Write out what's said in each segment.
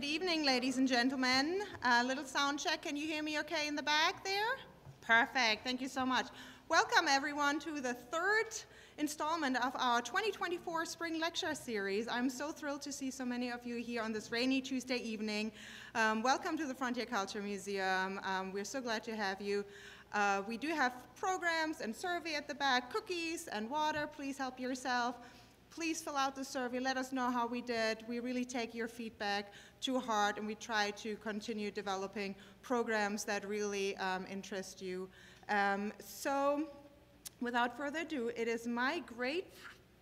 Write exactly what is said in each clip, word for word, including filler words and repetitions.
Good evening, ladies and gentlemen. A little sound check. Can you hear me okay in the back there? Perfect. Thank you so much. Welcome, everyone, to the third installment of our twenty twenty-four Spring Lecture Series. I'm so thrilled to see so many of you here on this rainy Tuesday evening. Um, welcome to the Frontier Culture Museum. Um, we're so glad to have you. Uh, we do have programs and survey at the back, cookies and water. Please help yourself. Please fill out the survey. Let us know how we did. We really take your feedback to heart, and we try to continue developing programs that really um, interest you. Um, so without further ado, it is my great,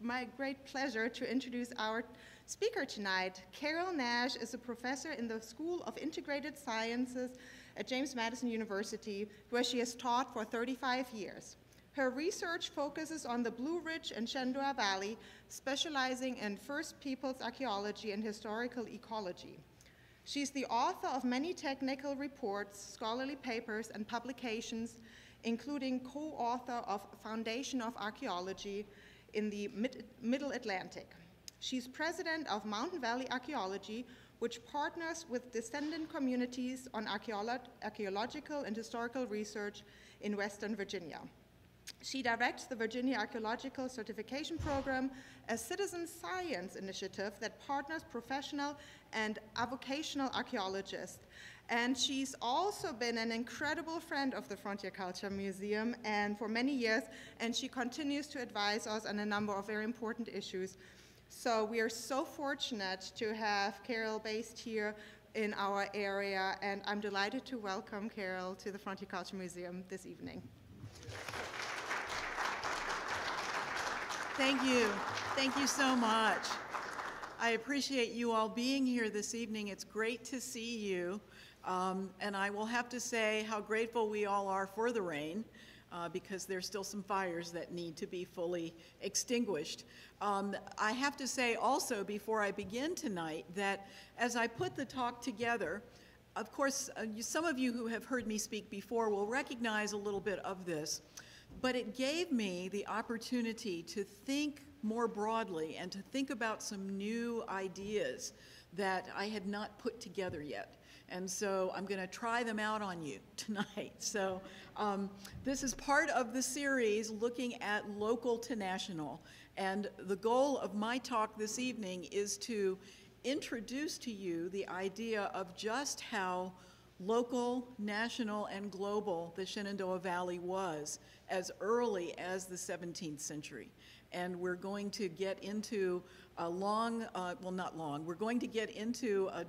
my great pleasure to introduce our speaker tonight. Carole Nash is a professor in the School of Integrated Sciences at James Madison University, where she has taught for thirty-five years. Her research focuses on the Blue Ridge and Shenandoah Valley, specializing in First Peoples archaeology and historical ecology. She's the author of many technical reports, scholarly papers, and publications, including co-author of Foundation of Archaeology in the Mid- Middle Atlantic. She's president of Mountain Valley Archaeology, which partners with descendant communities on archeolo- archaeological and historical research in Western Virginia. She directs the Virginia Archaeological Certification Program, a citizen science initiative that partners professional and avocational archaeologists. And she's also been an incredible friend of the Frontier Culture Museum and for many years, and she continues to advise us on a number of very important issues. So we are so fortunate to have Carole based here in our area, and I'm delighted to welcome Carole to the Frontier Culture Museum this evening. Thank you. Thank you so much. I appreciate you all being here this evening. It's great to see you. Um, and I will have to say how grateful we all are for the rain, uh, because there's still some fires that need to be fully extinguished. Um, I have to say also before I begin tonight that as I put the talk together, of course, uh, you, some of you who have heard me speak before will recognize a little bit of this. But it gave me the opportunity to think more broadly and to think about some new ideas that I had not put together yet. And so I'm going to try them out on you tonight. So um, this is part of the series looking at local to national. And the goal of my talk this evening is to introduce to you the idea of just how local, national, and global the Shenandoah Valley was as early as the seventeenth century. And we're going to get into a long, uh, well not long, we're going to get into a,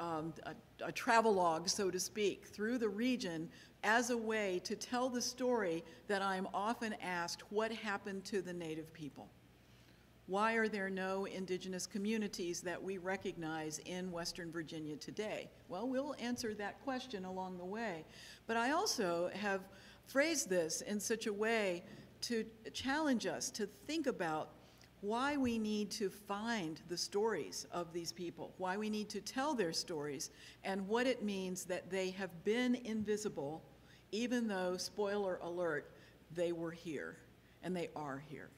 um, a, a travelogue, so to speak, through the region as a way to tell the story that I'm often asked, what happened to the native people? Why are there no indigenous communities that we recognize in Western Virginia today? Well, we'll answer that question along the way. But I also have phrase this in such a way to challenge us to think about why we need to find the stories of these people, why we need to tell their stories, and what it means that they have been invisible, even though, spoiler alert, they were here, and they are here.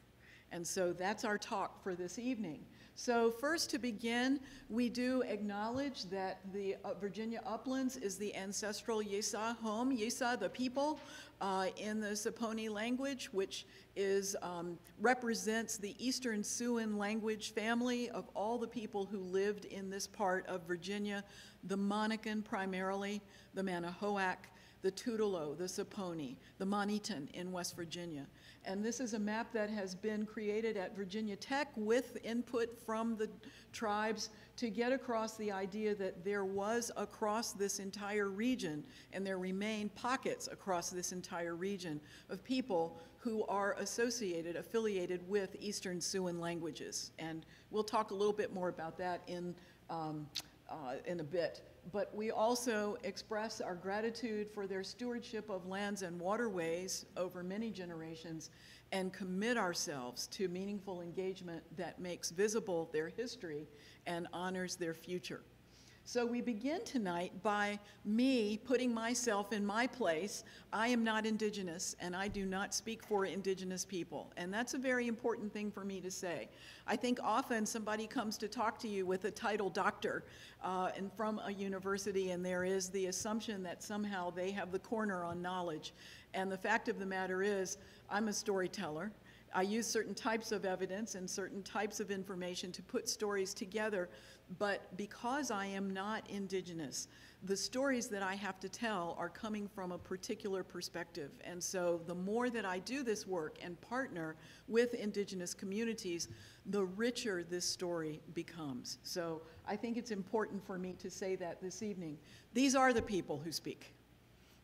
And so that's our talk for this evening. So first to begin, we do acknowledge that the uh, Virginia Uplands is the ancestral Yesa home, Yesa, the people, uh, in the Saponi language, which is, um, represents the Eastern Siouan language family of all the people who lived in this part of Virginia, the Monacan primarily, the Manahoac, the Tutelo, the Saponi, the Monacan in West Virginia. And this is a map that has been created at Virginia Tech with input from the tribes to get across the idea that there was across this entire region, and there remain pockets across this entire region of people who are associated, affiliated with Eastern Siouan languages. And we'll talk a little bit more about that in, um, uh, in a bit. But we also express our gratitude for their stewardship of lands and waterways over many generations and commit ourselves to meaningful engagement that makes visible their history and honors their future. So we begin tonight by me putting myself in my place. I am not indigenous, and I do not speak for indigenous people. And that's a very important thing for me to say. I think often somebody comes to talk to you with a title doctor uh, and from a university, and there is the assumption that somehow they have the corner on knowledge. And the fact of the matter is, I'm a storyteller. I use certain types of evidence and certain types of information to put stories together, but because I am not indigenous, the stories that I have to tell are coming from a particular perspective. And so the more that I do this work and partner with indigenous communities, the richer this story becomes. So I think it's important for me to say that this evening. These are the people who speak.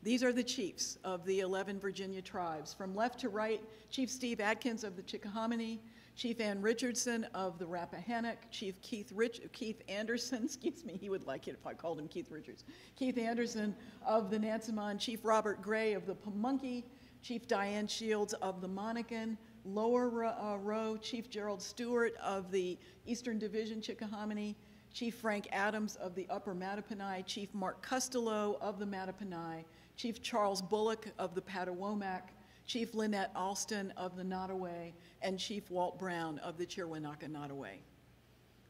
These are the chiefs of the eleven Virginia tribes. From left to right, Chief Steve Atkins of the Chickahominy, Chief Ann Richardson of the Rappahannock, Chief Keith, Rich Keith Anderson, excuse me, he would like it if I called him Keith Richards, Keith Anderson of the Nansemond, Chief Robert Gray of the Pamunkey, Chief Diane Shields of the Monacan, lower uh, row, Chief Gerald Stewart of the Eastern Division Chickahominy, Chief Frank Adams of the Upper Mattaponi, Chief Mark Custolo of the Mattaponi, Chief Charles Bullock of the Patawomack, Chief Lynette Alston of the Nottoway, and Chief Walt Brown of the Cheerwanaka Nottoway.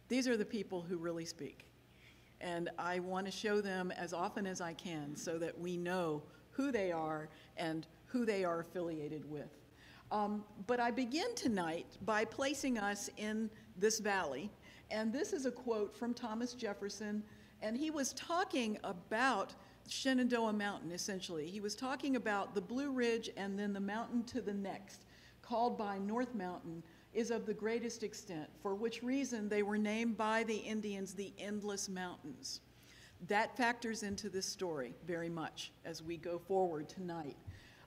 These are the people who really speak. And I want to show them as often as I can so that we know who they are and who they are affiliated with. Um, but I begin tonight by placing us in this valley. And this is a quote from Thomas Jefferson. And he was talking about Shenandoah Mountain, essentially. He was talking about the Blue Ridge, and then the mountain to the next, called by North Mountain, is of the greatest extent, for which reason they were named by the Indians the Endless Mountains. That factors into this story very much as we go forward tonight.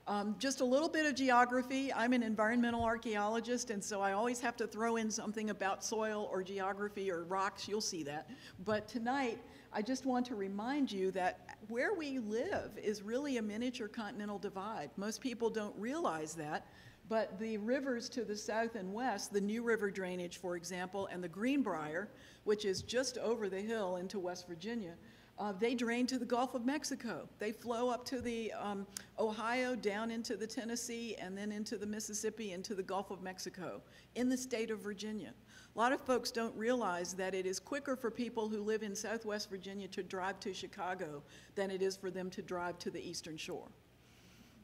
Um, just a little bit of geography. I'm an environmental archaeologist, and so I always have to throw in something about soil or geography or rocks. You'll see that. But tonight, I just want to remind you that where we live is really a miniature continental divide. Most people don't realize that, but the rivers to the south and west, the New River drainage, for example, and the Greenbrier, which is just over the hill into West Virginia, Uh, they drain to the Gulf of Mexico. They flow up to the um, Ohio, down into the Tennessee, and then into the Mississippi, into the Gulf of Mexico, in the state of Virginia. A lot of folks don't realize that it is quicker for people who live in Southwest Virginia to drive to Chicago than it is for them to drive to the Eastern Shore.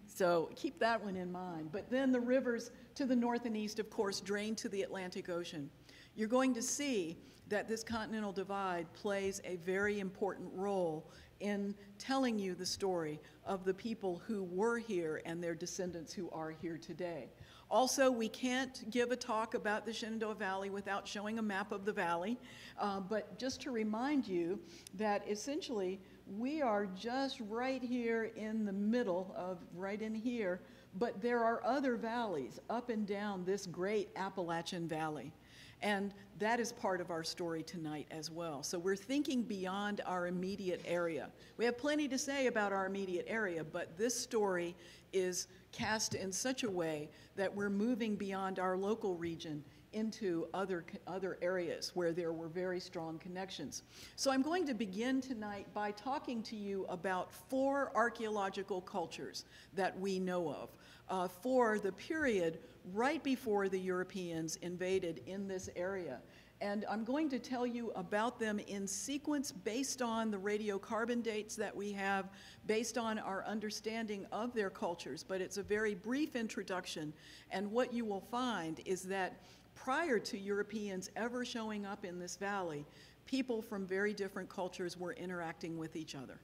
So keep that one in mind. But then the rivers to the north and east, of course, drain to the Atlantic Ocean. You're going to see that this continental divide plays a very important role in telling you the story of the people who were here and their descendants who are here today. Also, we can't give a talk about the Shenandoah Valley without showing a map of the valley, uh, but just to remind you that essentially we are just right here in the middle of, right in here, but there are other valleys up and down this great Appalachian Valley. And that is part of our story tonight as well. So we're thinking beyond our immediate area. We have plenty to say about our immediate area, but this story is cast in such a way that we're moving beyond our local region into other, other areas where there were very strong connections. So I'm going to begin tonight by talking to you about four archaeological cultures that we know of uh, for the period right before the Europeans invaded in this area. And I'm going to tell you about them in sequence based on the radiocarbon dates that we have, based on our understanding of their cultures. But it's a very brief introduction. And what you will find is that prior to Europeans ever showing up in this valley, people from very different cultures were interacting with each other.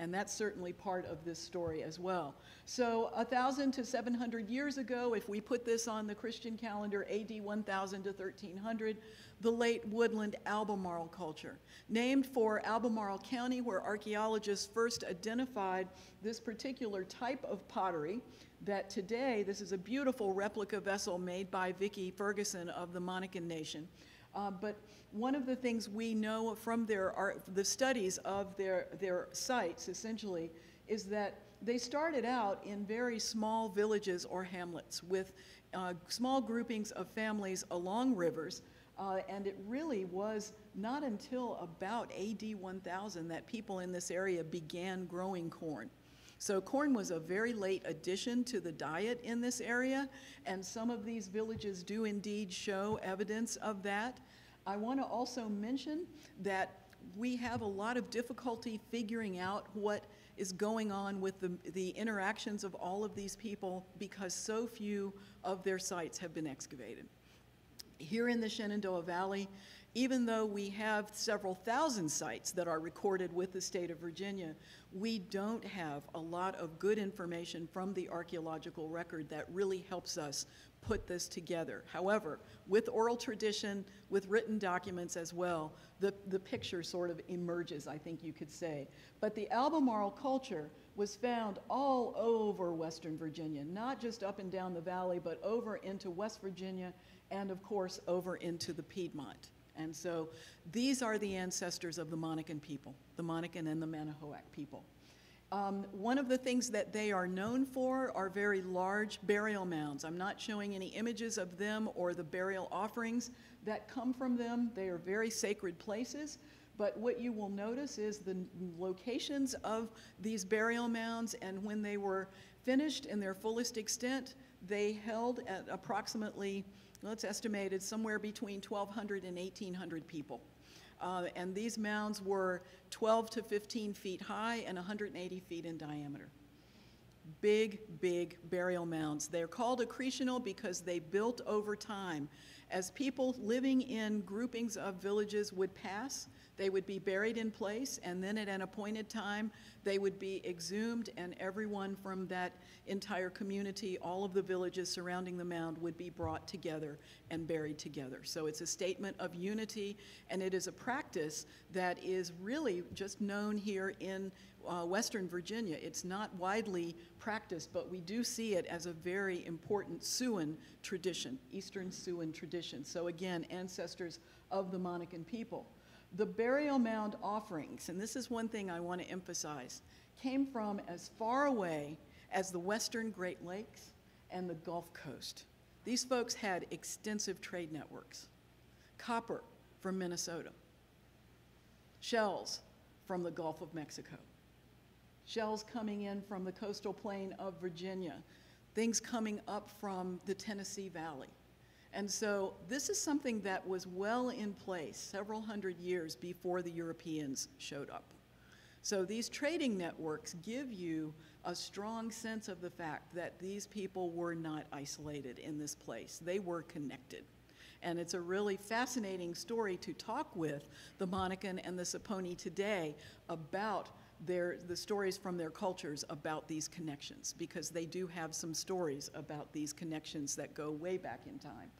And that's certainly part of this story as well. So one thousand to seven hundred years ago, if we put this on the Christian calendar, A D one thousand to thirteen hundred, the late Woodland Albemarle culture, named for Albemarle County, where archaeologists first identified this particular type of pottery that today, this is a beautiful replica vessel made by Vicki Ferguson of the Monacan Nation. Uh, but one of the things we know from their are the studies of their, their sites, essentially, is that they started out in very small villages or hamlets with uh, small groupings of families along rivers Uh, and it really was not until about A D one thousand that people in this area began growing corn. So corn was a very late addition to the diet in this area, and some of these villages do indeed show evidence of that. I want to also mention that we have a lot of difficulty figuring out what is going on with the, the interactions of all of these people because so few of their sites have been excavated. Here in the Shenandoah Valley, even though we have several thousand sites that are recorded with the state of Virginia, we don't have a lot of good information from the archaeological record that really helps us put this together. However, with oral tradition, with written documents as well, the, the picture sort of emerges, I think you could say. But the Albemarle culture was found all over Western Virginia, not just up and down the valley, but over into West Virginia, and of course over into the Piedmont. And so these are the ancestors of the Monacan people, the Monacan and the Manahoac people. Um, one of the things that they are known for are very large burial mounds. I'm not showing any images of them or the burial offerings that come from them. They are very sacred places. But what you will notice is the locations of these burial mounds, and when they were finished in their fullest extent, they held at approximately, well, it's estimated somewhere between twelve hundred and eighteen hundred people. Uh, and these mounds were twelve to fifteen feet high and one hundred eighty feet in diameter. Big, big burial mounds. They're called accretional because they built over time. As people living in groupings of villages would pass, they would be buried in place, and then at an appointed time, they would be exhumed, and everyone from that entire community, all of the villages surrounding the mound, would be brought together and buried together. So it's a statement of unity, and it is a practice that is really just known here in uh, Western Virginia. It's not widely practiced, but we do see it as a very important Siouan tradition, Eastern Siouan tradition. So again, ancestors of the Monacan people. The burial mound offerings, and this is one thing I want to emphasize, came from as far away as the western Great Lakes and the Gulf Coast. These folks had extensive trade networks. Copper from Minnesota, shells from the Gulf of Mexico, shells coming in from the coastal plain of Virginia, things coming up from the Tennessee Valley. And so this is something that was well in place several hundred years before the Europeans showed up. So these trading networks give you a strong sense of the fact that these people were not isolated in this place. They were connected. And it's a really fascinating story to talk with the Monacan and the Saponi today about their, the stories from their cultures about these connections, because they do have some stories about these connections that go way back in time.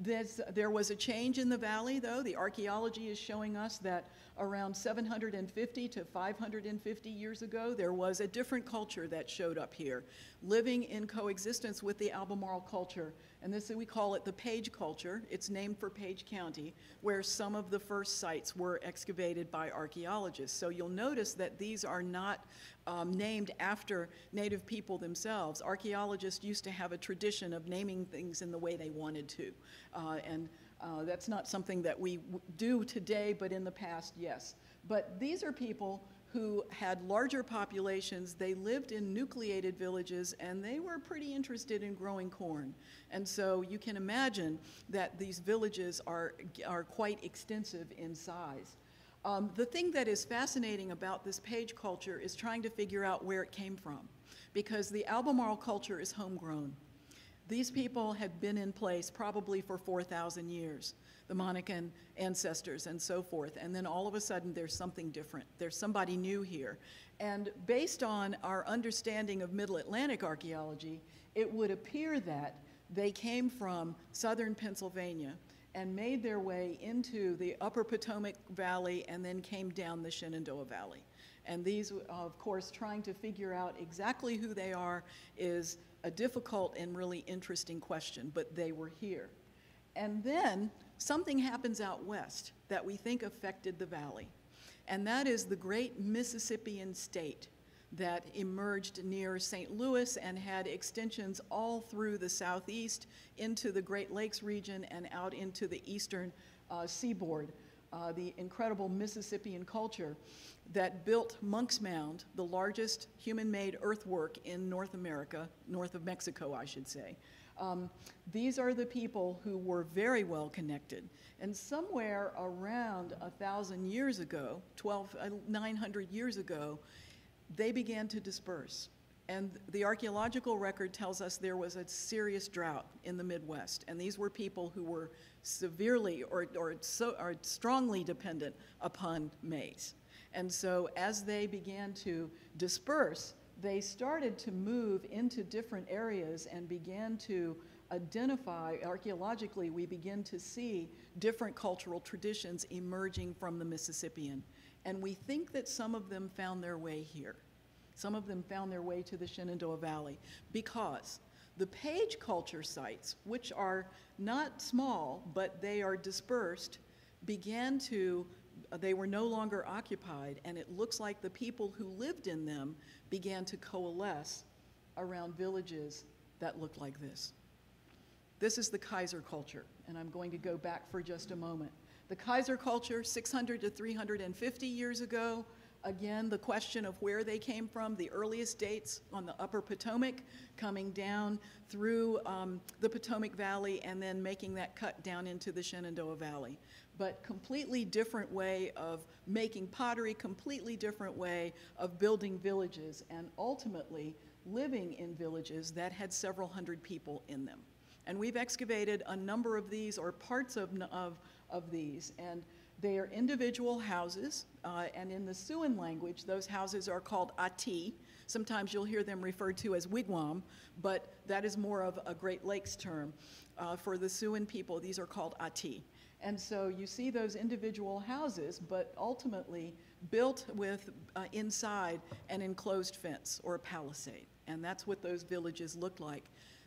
There's, there was a change in the valley, though. The archaeology is showing us that around seven hundred fifty to five hundred fifty years ago, there was a different culture that showed up here, living in coexistence with the Albemarle culture. And this, we call it the Page culture. It's named for Page County, where some of the first sites were excavated by archaeologists. So you'll notice that these are not um, named after Native people themselves. Archaeologists used to have a tradition of naming things in the way they wanted to. Uh, and uh, that's not something that we w do today, but in the past, yes. But these are people who had larger populations. They lived in nucleated villages, and they were pretty interested in growing corn. And so you can imagine that these villages are, are quite extensive in size. Um, the thing that is fascinating about this Page culture is trying to figure out where it came from, because the Albemarle culture is homegrown. These people had been in place probably for four thousand years, the Monacan ancestors and so forth, and then all of a sudden there's something different. There's somebody new here. And based on our understanding of Middle Atlantic archaeology, it would appear that they came from southern Pennsylvania and made their way into the upper Potomac Valley and then came down the Shenandoah Valley. And these, of course, trying to figure out exactly who they are is a difficult and really interesting question, but they were here. And then something happens out west that we think affected the valley, and that is the great Mississippian state that emerged near Saint Louis and had extensions all through the southeast into the Great Lakes region and out into the eastern uh, seaboard. Uh, the incredible Mississippian culture that built Monk's Mound, the largest human-made earthwork in North America, north of Mexico, I should say. Um, these are the people who were very well connected. And somewhere around a thousand years ago, twelve, uh, nine hundred years ago, they began to disperse. And the archaeological record tells us there was a serious drought in the Midwest. And these were people who were severely or, or, so, or strongly dependent upon maize. And so as they began to disperse, they started to move into different areas and began to identify, archaeologically, we begin to see different cultural traditions emerging from the Mississippian. And we think that some of them found their way here. Some of them found their way to the Shenandoah Valley because the Page culture sites, which are not small, but they are dispersed, began to, they were no longer occupied, and it looks like the people who lived in them began to coalesce around villages that looked like this. This is the Kiser culture, and I'm going to go back for just a moment. The Kiser culture, six hundred to three hundred fifty years ago, again, the question of where they came from, the earliest dates on the upper Potomac, coming down through um, the Potomac Valley and then making that cut down into the Shenandoah Valley. But completely different way of making pottery, completely different way of building villages, and ultimately living in villages that had several hundred people in them. And we've excavated a number of these, or parts of, of, of these, and they are individual houses, uh, and in the Siouan language, those houses are called ati. Sometimes you'll hear them referred to as wigwam, but that is more of a Great Lakes term. Uh, for the Siouan people, these are called ati. And so you see those individual houses, but ultimately built with uh, inside an enclosed fence or a palisade, and that's what those villages looked like.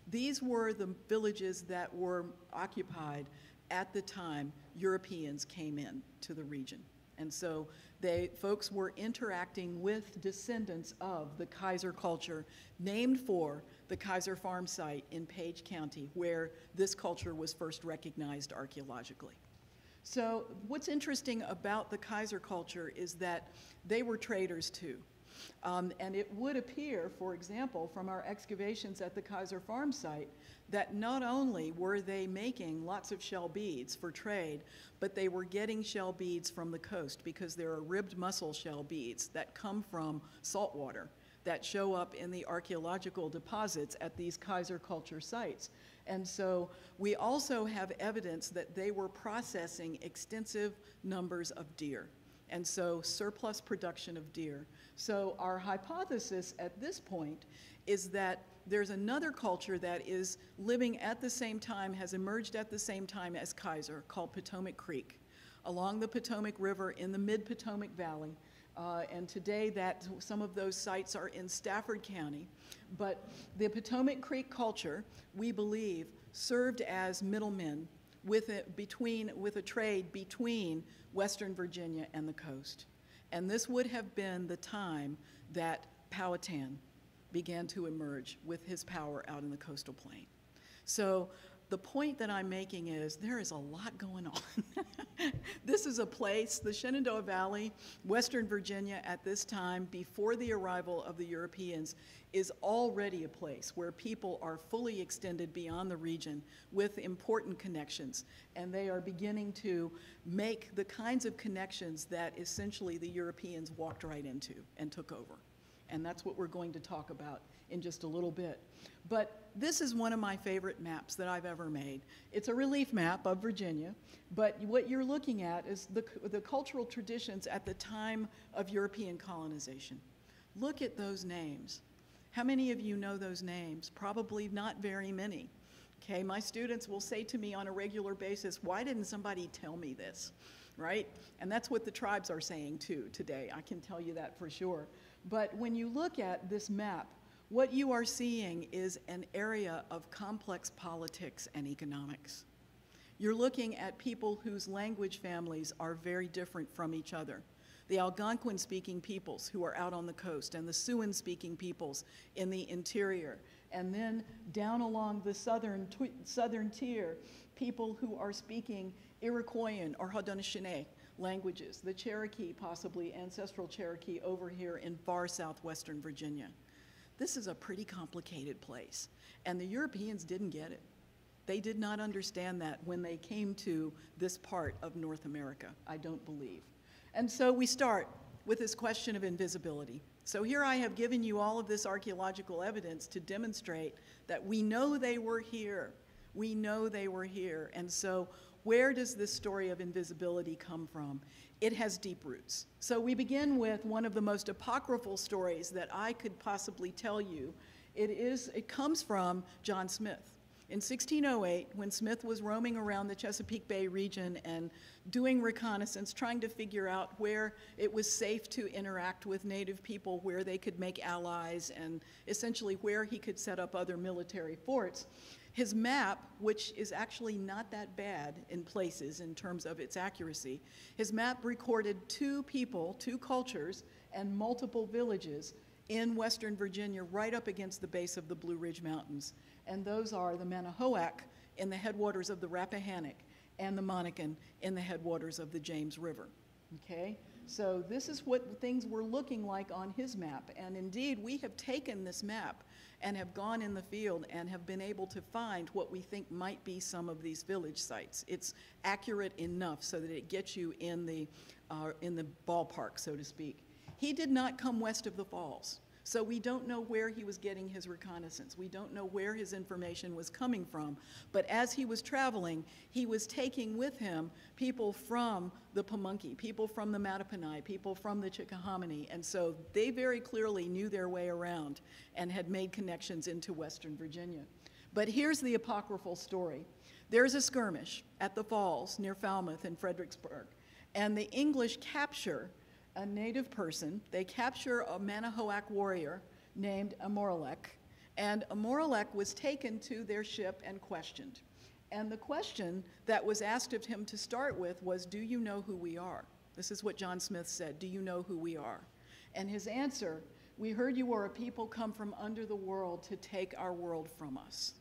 These were the villages that were occupied at the time Europeans came in to the region. And so they, folks were interacting with descendants of the Kiser culture, named for the Kiser Farm site in Page County, where this culture was first recognized archaeologically. So what's interesting about the Kiser culture is that they were traders too. Um, and it would appear, for example, from our excavations at the Kiser Farm site, that not only were they making lots of shell beads for trade, but they were getting shell beads from the coast, because there are ribbed mussel shell beads that come from salt water that show up in the archaeological deposits at these Kiser culture sites. And so we also have evidence that they were processing extensive numbers of deer, and so surplus production of deer. So our hypothesis at this point is that there's another culture that is living at the same time, has emerged at the same time as Kiser, called Potomac Creek, along the Potomac River in the mid-Potomac Valley. Uh, and today that some of those sites are in Stafford County. But the Potomac Creek culture, we believe, served as middlemen with a, between, with a trade between Western Virginia and the coast. And this would have been the time that Powhatan began to emerge with his power out in the coastal plain. So the point that I'm making is there is a lot going on. This is a place, the Shenandoah Valley, Western Virginia at this time, before the arrival of the Europeans, is already a place where people are fully extended beyond the region with important connections. And they are beginning to make the kinds of connections that essentially the Europeans walked right into and took over. And that's what we're going to talk about in just a little bit. But this is one of my favorite maps that I've ever made. It's a relief map of Virginia, but what you're looking at is the, the cultural traditions at the time of European colonization. Look at those names. How many of you know those names? Probably not very many. Okay, my students will say to me on a regular basis, why didn't somebody tell me this, right? And that's what the tribes are saying too today. I can tell you that for sure. But when you look at this map, what you are seeing is an area of complex politics and economics. You're looking at people whose language families are very different from each other. the Algonquin-speaking peoples who are out on the coast and the Siouan-speaking peoples in the interior. And then down along the southern, southern tier, people who are speaking Iroquoian or Haudenosaunee languages, the Cherokee, possibly ancestral Cherokee over here in far southwestern Virginia. This is a pretty complicated place, and the Europeans didn't get it. They did not understand that when they came to this part of North America, I don't believe. And so we start with this question of invisibility. So here I have given you all of this archaeological evidence to demonstrate that we know they were here. We know they were here. And so where does this story of invisibility come from? It has deep roots. So we begin with one of the most apocryphal stories that I could possibly tell you. It is, it comes from John Smith. In sixteen oh eight, when Smith was roaming around the Chesapeake Bay region and doing reconnaissance, trying to figure out where it was safe to interact with native people, where they could make allies, and essentially where he could set up other military forts, his map, which is actually not that bad in places in terms of its accuracy, his map recorded two people, two cultures, and multiple villages in western Virginia right up against the base of the Blue Ridge Mountains. And those are the Manahoac in the headwaters of the Rappahannock and the Monacan in the headwaters of the James River. Okay? So this is what things were looking like on his map. And indeed, we have taken this map and have gone in the field and have been able to find what we think might be some of these village sites. It's accurate enough so that it gets you in the, uh, in the ballpark, so to speak. He did not come west of the falls. So we don't know where he was getting his reconnaissance. We don't know where his information was coming from. But as he was traveling, he was taking with him people from the Pamunkey, people from the Mattaponi, people from the Chickahominy. And so they very clearly knew their way around and had made connections into western Virginia. But here's the apocryphal story. There's a skirmish at the falls near Falmouth and Fredericksburg. And the English capture a native person. They capture a Manahoac warrior named Amoralek, and Amoralek was taken to their ship and questioned. And the question that was asked of him to start with was, do you know who we are? This is what John Smith said, do you know who we are? And his answer, we heard you are a people come from under the world to take our world from us.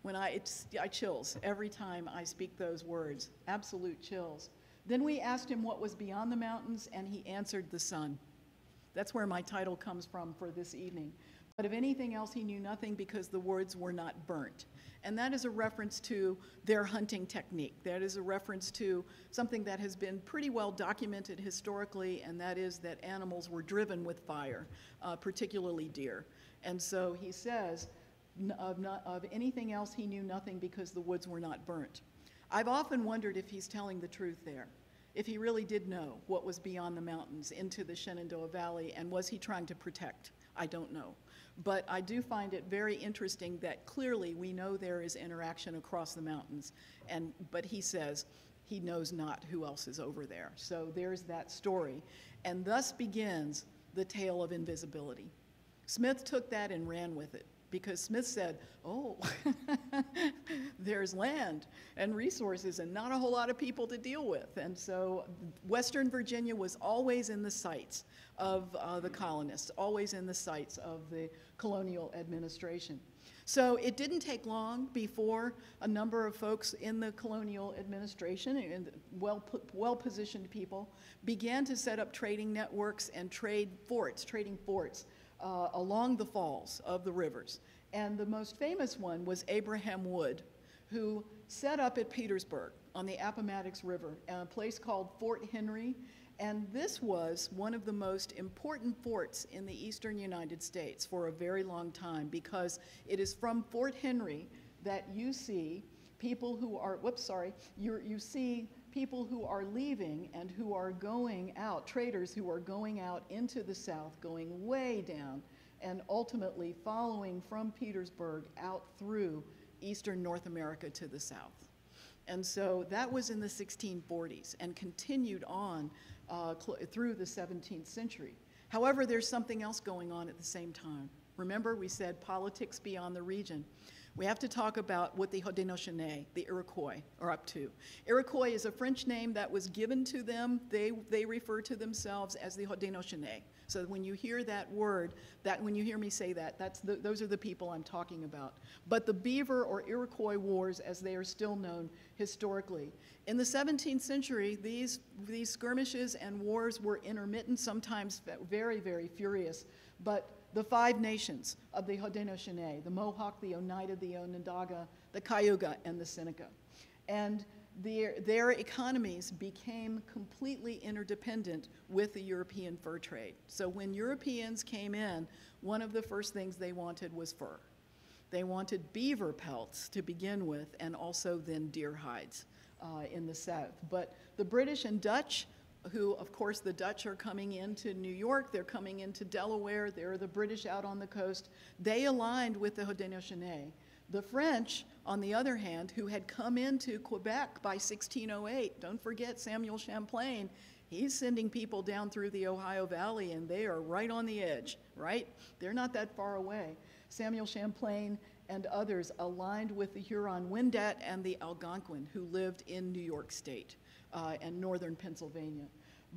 When I, it's, I chills every time I speak those words, absolute chills. Then we asked him what was beyond the mountains, and he answered the sun. That's where my title comes from for this evening. But of anything else, he knew nothing because the words were not burnt. And that is a reference to their hunting technique. That is a reference to something that has been pretty well documented historically, and that is that animals were driven with fire, uh, particularly deer. And so he says, of, not, of anything else, he knew nothing because the woods were not burnt. I've often wondered if he's telling the truth there, if he really did know what was beyond the mountains into the Shenandoah Valley, and was he trying to protect? I don't know. But I do find it very interesting that clearly we know there is interaction across the mountains, and but he says he knows not who else is over there. So there's that story. And thus begins the tale of invisibility. Smith took that and ran with it, because Smith said, oh, there's land and resources and not a whole lot of people to deal with. And so western Virginia was always in the sights of uh, the colonists, always in the sights of the colonial administration. So it didn't take long before a number of folks in the colonial administration and well, well-positioned people began to set up trading networks and trade forts, trading forts Uh, along the falls of the rivers. And the most famous one was Abraham Wood, who set up at Petersburg on the Appomattox River, a place called Fort Henry. And this was one of the most important forts in the eastern United States for a very long time, because it is from Fort Henry that you see people who are, whoops, sorry, you're, you see people who are leaving and who are going out, traders who are going out into the South, going way down, and ultimately following from Petersburg out through eastern North America to the South. And so that was in the sixteen forties and continued on uh, through the seventeenth century. However, there's something else going on at the same time. Remember, we said politics beyond the region. we have to talk about what the Haudenosaunee, the Iroquois, are up to. Iroquois is a French name that was given to them. They, they refer to themselves as the Haudenosaunee. So when you hear that word, that when you hear me say that, that's the, those are the people I'm talking about. But the Beaver or Iroquois Wars, as they are still known historically. In the seventeenth century, these, these skirmishes and wars were intermittent, sometimes very, very furious, but the five nations of the Haudenosaunee, the Mohawk, the Oneida, the Onondaga, the Cayuga, and the Seneca. And their, their economies became completely interdependent with the European fur trade. So when Europeans came in, one of the first things they wanted was fur. They wanted beaver pelts to begin with, and also then deer hides uh, in the south. But the British and Dutch, who, of course, the Dutch are coming into New York, they're coming into Delaware, there are the British out on the coast. They aligned with the Haudenosaunee. The French, on the other hand, who had come into Quebec by sixteen oh eight, don't forget Samuel Champlain, he's sending people down through the Ohio Valley, and they are right on the edge, right? They're not that far away. Samuel Champlain and others aligned with the Huron-Wendat and the Algonquin, who lived in New York State. Uh, and northern Pennsylvania.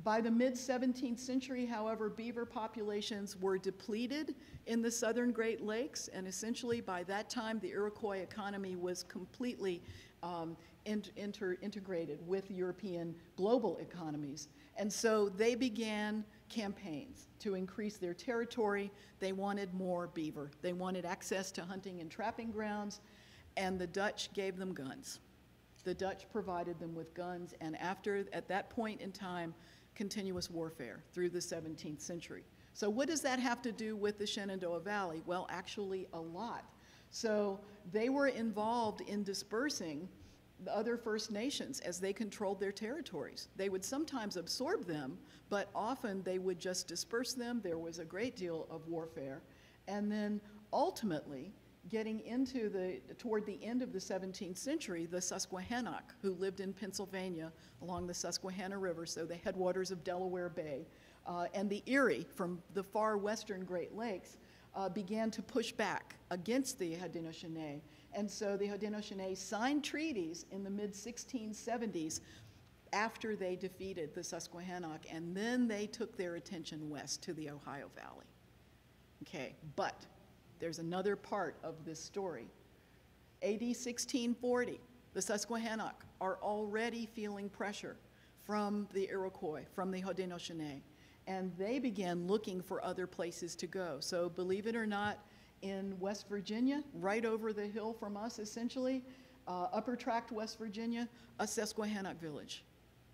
By the mid seventeenth century, however, beaver populations were depleted in the southern Great Lakes, and essentially by that time the Iroquois economy was completely um, inter-integrated with European global economies. And so they began campaigns to increase their territory. They wanted more beaver. They wanted access to hunting and trapping grounds, and the Dutch gave them guns. The Dutch provided them with guns, and after, at that point in time, continuous warfare through the seventeenth century. So what does that have to do with the Shenandoah Valley? Well, actually a lot. So they were involved in dispersing the other First Nations as they controlled their territories. They would sometimes absorb them, but often they would just disperse them. There was a great deal of warfare. And then ultimately, getting into the, toward the end of the seventeenth century, the Susquehannock, who lived in Pennsylvania along the Susquehanna River, so the headwaters of Delaware Bay, uh, and the Erie from the far western Great Lakes, uh, began to push back against the Haudenosaunee. And so the Haudenosaunee signed treaties in the mid sixteen seventies after they defeated the Susquehannock, and then they took their attention west to the Ohio Valley. Okay, but there's another part of this story. A D sixteen forty, the Susquehannock are already feeling pressure from the Iroquois, from the Haudenosaunee, and they began looking for other places to go. So believe it or not, in West Virginia, right over the hill from us essentially, uh, upper tract West Virginia, a Susquehannock village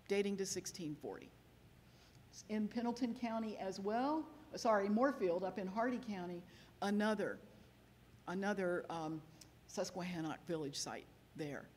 dating to sixteen forty. In Pendleton County as well, sorry, Moorfield up in Hardy County, Another, another um, Susquehannock village site there.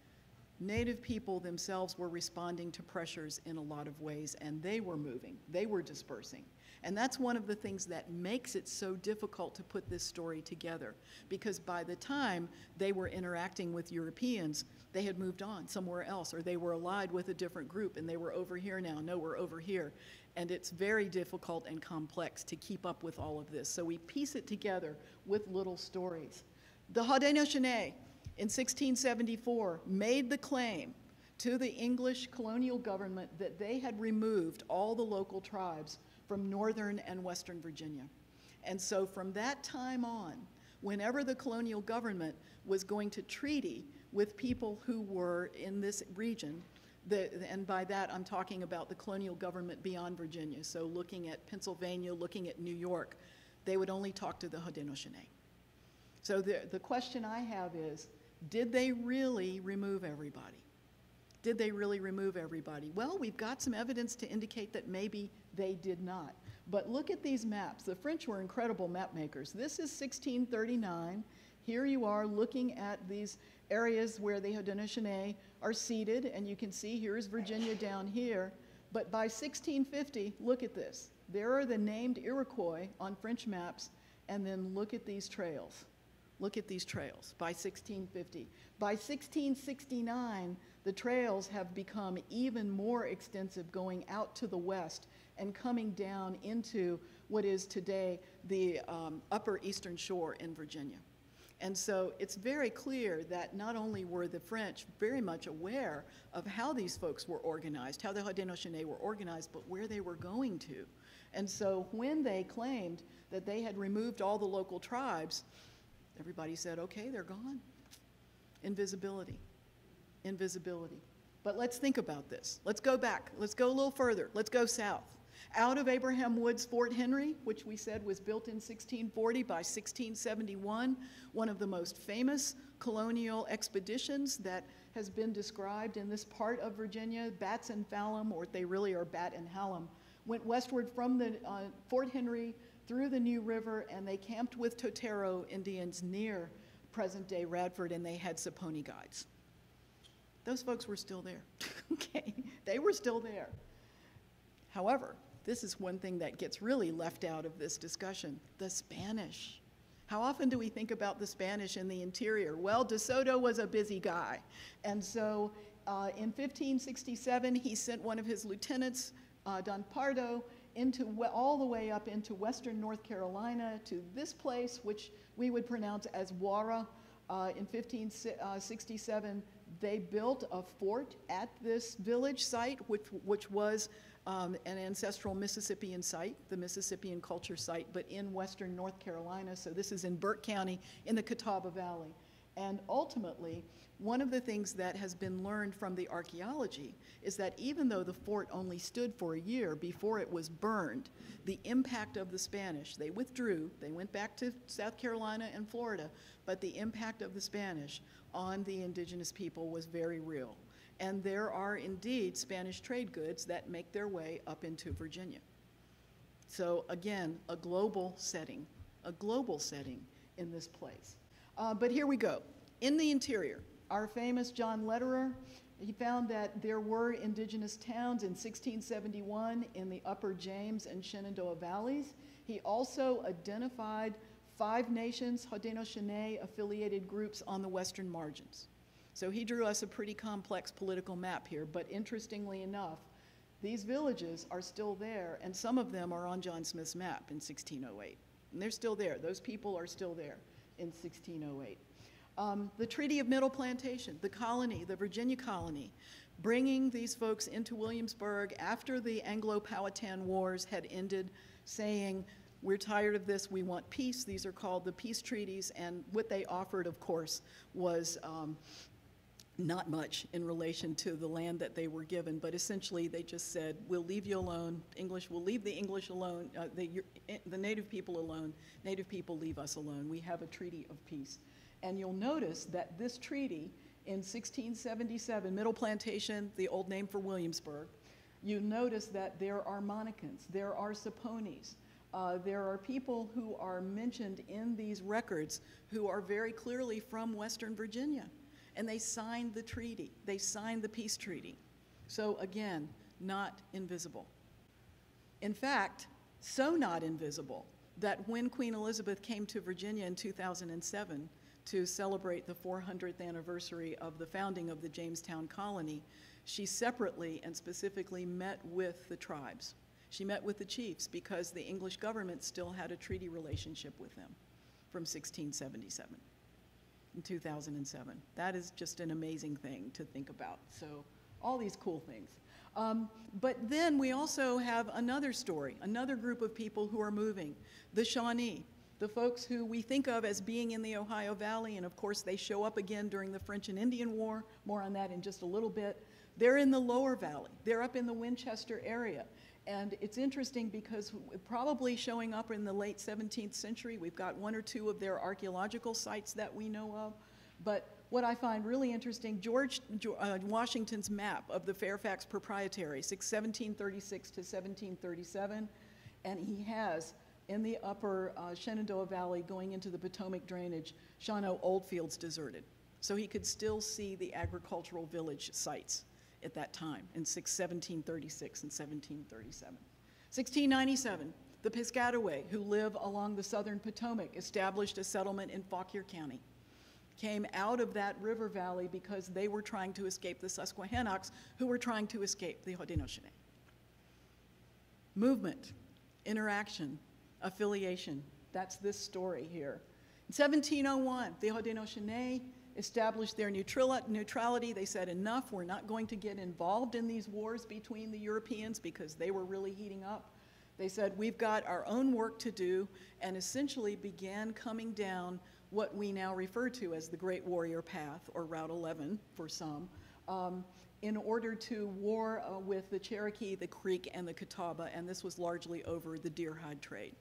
Native people themselves were responding to pressures in a lot of ways, and they were moving, they were dispersing. And that's one of the things that makes it so difficult to put this story together, because by the time they were interacting with Europeans, they had moved on somewhere else, or they were allied with a different group, and they were over here now, no, we're over here. And it's very difficult and complex to keep up with all of this. So we piece it together with little stories. The Haudenosaunee in sixteen seventy-four made the claim to the English colonial government that they had removed all the local tribes from northern and western Virginia. And so from that time on, whenever the colonial government was going to treaty with people who were in this region, The, and by that, I'm talking about the colonial government beyond Virginia, so looking at Pennsylvania, looking at New York, they would only talk to the Haudenosaunee. So the, the question I have is, did they really remove everybody? Did they really remove everybody? Well, we've got some evidence to indicate that maybe they did not. But look at these maps. The French were incredible map makers. This is sixteen thirty-nine. Here you are looking at these areas where the Haudenosaunee are seated, and you can see here's Virginia down here. But by sixteen fifty, look at this. There are the named Iroquois on French maps, and then look at these trails. Look at these trails by sixteen fifty. By sixteen sixty-nine, the trails have become even more extensive, going out to the west and coming down into what is today the um, upper eastern shore in Virginia. And so it's very clear that not only were the French very much aware of how these folks were organized, how the Haudenosaunee were organized, but where they were going to. And so when they claimed that they had removed all the local tribes, everybody said, okay, they're gone. Invisibility, invisibility. But let's think about this. Let's go back. Let's go a little further. Let's go south. Out of Abraham Woods Fort Henry, which we said was built in sixteen forty, by sixteen seventy-one, one of the most famous colonial expeditions that has been described in this part of Virginia, Bats and Phalim, or they really are Bat and Hallam, went westward from the uh, Fort Henry through the New River, and they camped with Totero Indians near present-day Radford, and they had Saponi guides. Those folks were still there. Okay, they were still there. However, this is one thing that gets really left out of this discussion, the Spanish. How often do we think about the Spanish in the interior? Well, De Soto was a busy guy. And so uh, in fifteen sixty-seven, he sent one of his lieutenants, uh, Don Pardo, into all the way up into western North Carolina to this place, which we would pronounce as Warra. Uh, in fifteen sixty-seven, they built a fort at this village site, which, which was Um, an ancestral Mississippian site, the Mississippian culture site, but in western North Carolina. So this is in Burke County in the Catawba Valley. And ultimately, one of the things that has been learned from the archaeology is that even though the fort only stood for a year before it was burned, the impact of the Spanish, they withdrew, they went back to South Carolina and Florida, but the impact of the Spanish on the indigenous people was very real. And there are indeed Spanish trade goods that make their way up into Virginia. So again, a global setting, a global setting in this place. Uh, but here we go. In the interior, our famous John Lederer, he found that there were indigenous towns in sixteen seventy-one in the upper James and Shenandoah valleys. He also identified five nations, Haudenosaunee affiliated groups on the western margins. So he drew us a pretty complex political map here, but interestingly enough, these villages are still there, and some of them are on John Smith's map in sixteen oh eight. And they're still there. Those people are still there in sixteen oh eight. Um, the Treaty of Middle Plantation, the colony, the Virginia colony, bringing these folks into Williamsburg after the Anglo-Powhatan Wars had ended, saying, we're tired of this, we want peace. These are called the peace treaties, and what they offered, of course, was um, not much in relation to the land that they were given, but essentially they just said, we'll leave you alone, English, we'll leave the English alone, uh, the, your, the native people alone, native people leave us alone, we have a treaty of peace. And you'll notice that this treaty in sixteen seventy-seven, Middle Plantation, the old name for Williamsburg, you notice that there are Monacans, there are Saponis, Uh, there are people who are mentioned in these records who are very clearly from Western Virginia. And they signed the treaty. They signed the peace treaty. So again, not invisible. In fact, so not invisible that when Queen Elizabeth came to Virginia in two thousand seven to celebrate the four hundredth anniversary of the founding of the Jamestown colony, she separately and specifically met with the tribes. She met with the chiefs because the English government still had a treaty relationship with them from sixteen seventy-seven. In two thousand seven. That is just an amazing thing to think about. So all these cool things. Um, but then we also have another story, another group of people who are moving, the Shawnee, the folks who we think of as being in the Ohio Valley, and of course they show up again during the French and Indian War, more on that in just a little bit. They're in the lower valley, they're up in the Winchester area. And it's interesting because probably showing up in the late seventeenth century, we've got one or two of their archaeological sites that we know of. But what I find really interesting, George uh, Washington's map of the Fairfax Proprietary, seventeen thirty-six to seventeen thirty-seven, and he has in the upper uh, Shenandoah Valley going into the Potomac drainage, Shawano Oldfield's deserted. So he could still see the agricultural village sites at that time, in seventeen thirty-six and seventeen thirty-seven. sixteen ninety-seven, the Piscataway, who live along the southern Potomac, established a settlement in Fauquier County, came out of that river valley because they were trying to escape the Susquehannocks, who were trying to escape the Haudenosaunee. Movement, interaction, affiliation, that's this story here. seventeen oh one, the Haudenosaunee established their neutrality. They said, enough, we're not going to get involved in these wars between the Europeans, because they were really heating up. They said, we've got our own work to do, and essentially began coming down what we now refer to as the Great Warrior Path, or Route eleven for some, um, in order to war uh, with the Cherokee, the Creek, and the Catawba, and this was largely over the deer hide trade.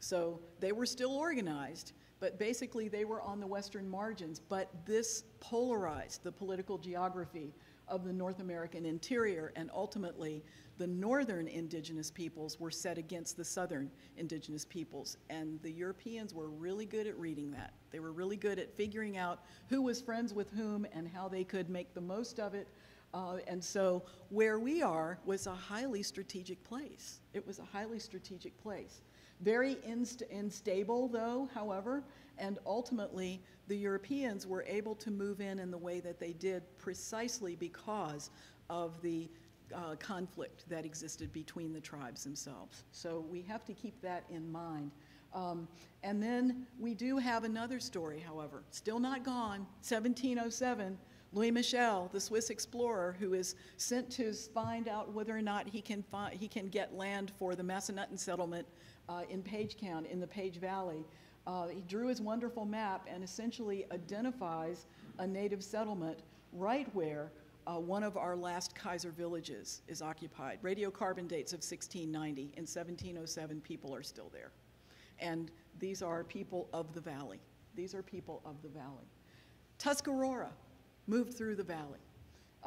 So they were still organized, but basically they were on the western margins, but this polarized the political geography of the North American interior, and ultimately the northern indigenous peoples were set against the southern indigenous peoples, and the Europeans were really good at reading that. They were really good at figuring out who was friends with whom and how they could make the most of it. Uh, and so where we are was a highly strategic place. It was a highly strategic place. Very inst unstable though, however, and ultimately the Europeans were able to move in in the way that they did precisely because of the Uh, conflict that existed between the tribes themselves. So we have to keep that in mind. Um, and then we do have another story, however, still not gone. seventeen oh seven, Louis Michel, the Swiss explorer, who is sent to find out whether or not he can find, he can get land for the Massanutten settlement uh, in Page County, in the Page Valley. Uh, he drew his wonderful map and essentially identifies a native settlement right where Uh, one of our last Kiser villages is occupied. Radiocarbon dates of sixteen ninety. In seventeen oh seven, people are still there. And these are people of the valley. These are people of the valley. Tuscarora moved through the valley.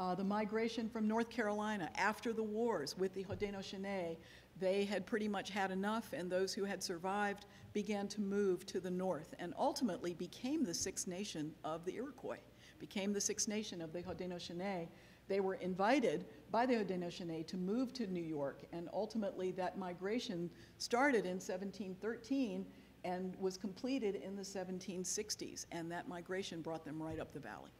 Uh, the migration from North Carolina after the wars with the Haudenosaunee, they had pretty much had enough, and those who had survived began to move to the north and ultimately became the Sixth Nation of the Iroquois. Became the Sixth Nation of the Haudenosaunee. They were invited by the Haudenosaunee to move to New York, and ultimately that migration started in seventeen thirteen and was completed in the seventeen sixties, and that migration brought them right up the valley.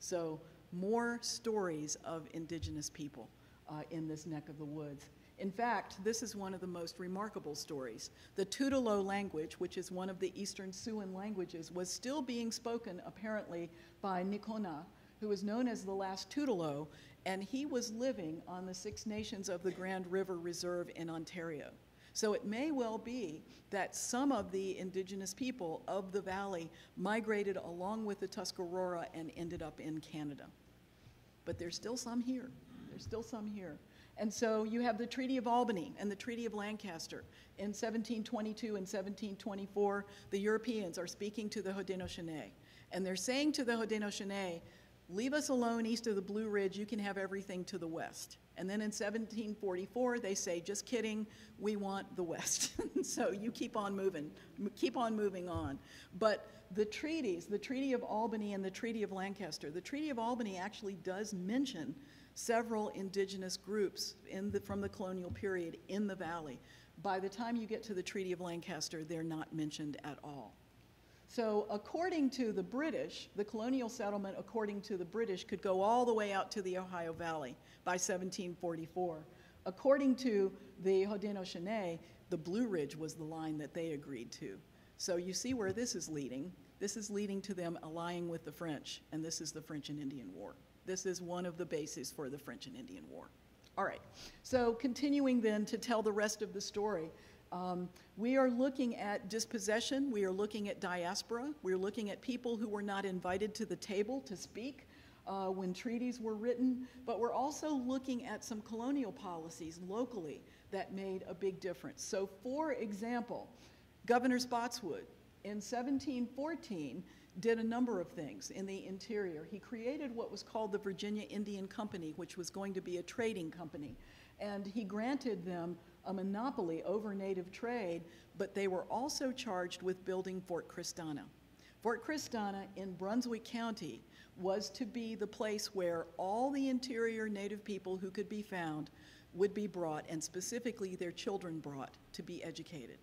So more stories of indigenous people uh, in this neck of the woods. In fact, this is one of the most remarkable stories. The Tutelo language, which is one of the Eastern Siouan languages, was still being spoken, apparently, by Nikona, who is known as the last Tutelo, and he was living on the Six Nations of the Grand River Reserve in Ontario. So it may well be that some of the indigenous people of the valley migrated along with the Tuscarora and ended up in Canada. But there's still some here. There's still some here. And so you have the Treaty of Albany and the Treaty of Lancaster. In seventeen twenty-two and seventeen twenty-four, the Europeans are speaking to the Haudenosaunee. And they're saying to the Haudenosaunee, leave us alone east of the Blue Ridge, you can have everything to the west. And then in seventeen forty-four, they say, just kidding, we want the west. So you keep on moving, keep on moving on. But the treaties, the Treaty of Albany and the Treaty of Lancaster, the Treaty of Albany actually does mention several indigenous groups in the, from the colonial period in the valley. By the time you get to the Treaty of Lancaster, they're not mentioned at all. So according to the British, the colonial settlement, according to the British, could go all the way out to the Ohio Valley by seventeen forty-four. According to the Haudenosaunee, the Blue Ridge was the line that they agreed to. So you see where this is leading. This is leading to them allying with the French, and this is the French and Indian War. This is one of the bases for the French and Indian War. All right, so continuing then to tell the rest of the story, um, we are looking at dispossession, we are looking at diaspora, we're looking at people who were not invited to the table to speak uh, when treaties were written, but we're also looking at some colonial policies locally that made a big difference. So for example, Governor Spotswood in seventeen fourteen, did a number of things in the interior. He created what was called the Virginia Indian Company, which was going to be a trading company. And he granted them a monopoly over native trade, but they were also charged with building Fort Christanna. Fort Christanna in Brunswick County was to be the place where all the interior native people who could be found would be brought, and specifically their children brought, to be educated.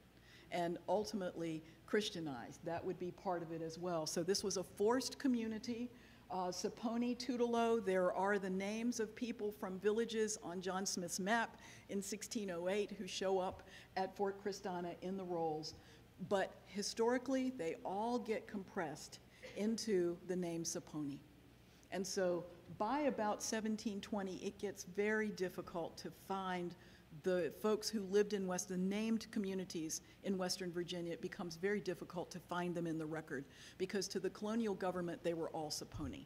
And ultimately, Christianized. That would be part of it as well. So this was a forced community. Uh, Saponi, Tutelo, there are the names of people from villages on John Smith's map in sixteen oh eight who show up at Fort Christanna in the rolls. But historically, they all get compressed into the name Saponi. And so by about seventeen twenty, it gets very difficult to find the folks who lived in West, the named communities in Western Virginia. It becomes very difficult to find them in the record because to the colonial government, they were all Saponi.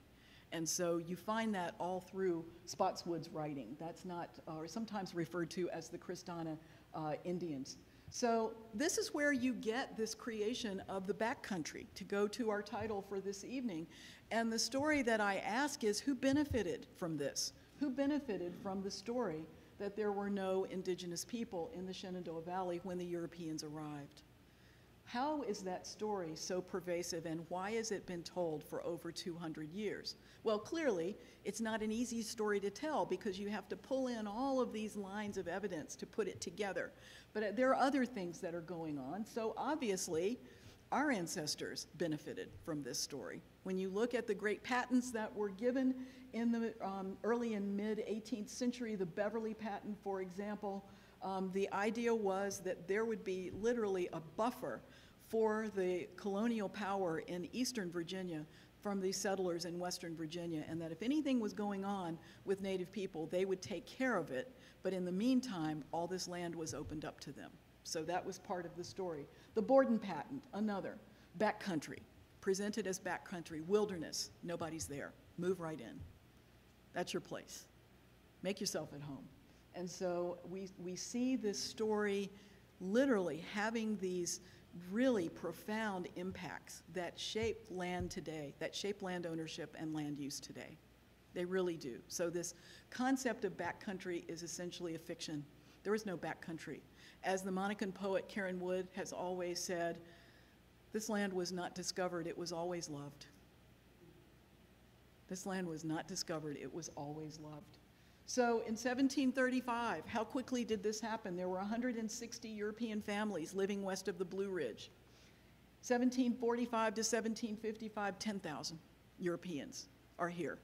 And so you find that all through Spotswood's writing. That's not, uh, or sometimes referred to as the Cristana uh, Indians. So this is where you get this creation of the backcountry, to go to our title for this evening. And the story that I ask is, who benefited from this? Who benefited from the story that there were no indigenous people in the Shenandoah Valley when the Europeans arrived? How is that story so pervasive, and why has it been told for over two hundred years? Well, clearly, it's not an easy story to tell because you have to pull in all of these lines of evidence to put it together. But there are other things that are going on. So obviously, our ancestors benefited from this story. When you look at the great patents that were given in the um, early and mid eighteenth century, the Beverly patent, for example, Um, the idea was that there would be literally a buffer for the colonial power in Eastern Virginia from the settlers in Western Virginia, and that if anything was going on with Native people, they would take care of it. But in the meantime, all this land was opened up to them. So that was part of the story. The Borden patent, another. Backcountry, presented as backcountry. Wilderness, nobody's there. Move right in. That's your place. Make yourself at home. And so we, we see this story literally having these really profound impacts that shape land today, that shape land ownership and land use today. They really do. So this concept of backcountry is essentially a fiction. There is no backcountry. As the Monacan poet Karen Wood has always said, this land was not discovered, it was always loved. This land was not discovered, it was always loved. So in seventeen thirty-five, how quickly did this happen? There were one hundred sixty European families living west of the Blue Ridge. seventeen forty-five to seventeen fifty-five, ten thousand Europeans are here.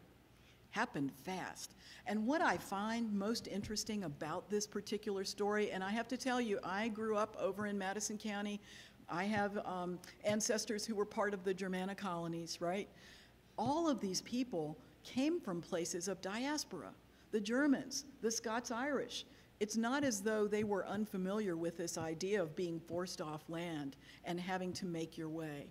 Happened fast. And what I find most interesting about this particular story, and I have to tell you, I grew up over in Madison County. I have um, ancestors who were part of the Germana colonies, right? All of these people came from places of diaspora. The Germans, the Scots-Irish. It's not as though they were unfamiliar with this idea of being forced off land and having to make your way.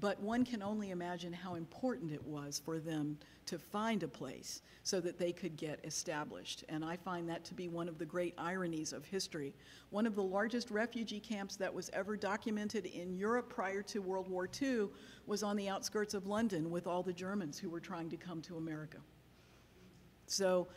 But one can only imagine how important it was for them to find a place so that they could get established. And I find that to be one of the great ironies of history. One of the largest refugee camps that was ever documented in Europe prior to World War Two was on the outskirts of London with all the Germans who were trying to come to America. So